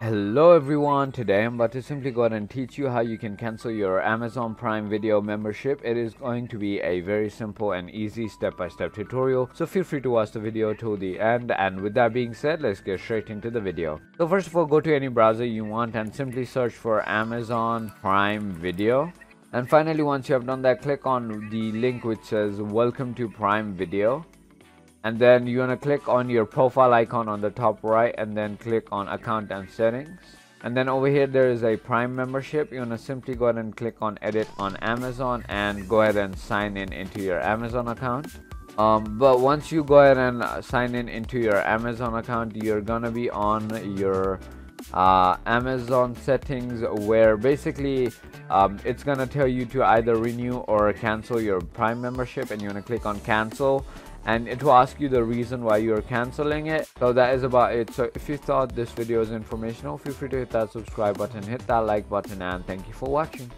Hello everyone, today I'm about to simply go ahead and teach you how you can cancel your Amazon Prime Video membership. It is going to be a very simple and easy step-by-step tutorial, so feel free to watch the video till the end. And with that being said, let's get straight into the video. So first of all, go to any browser you want and simply search for Amazon Prime Video. And finally, once you have done that, click on the link which says Welcome to Prime Video. And then you're going to click on your profile icon on the top right and then click on account and settings. And then over here there is a Prime membership. You're going to simply go ahead and click on edit on Amazon and go ahead and sign in into your Amazon account. But once you go ahead and sign in into your Amazon account, you're going to be on your Amazon settings, where basically it's going to tell you to either renew or cancel your Prime membership, and you're going to click on cancel. And it will ask you the reason why you are canceling it. So that is about it. So if you thought this video is informational, feel free to hit that subscribe button, hit that like button, and thank you for watching.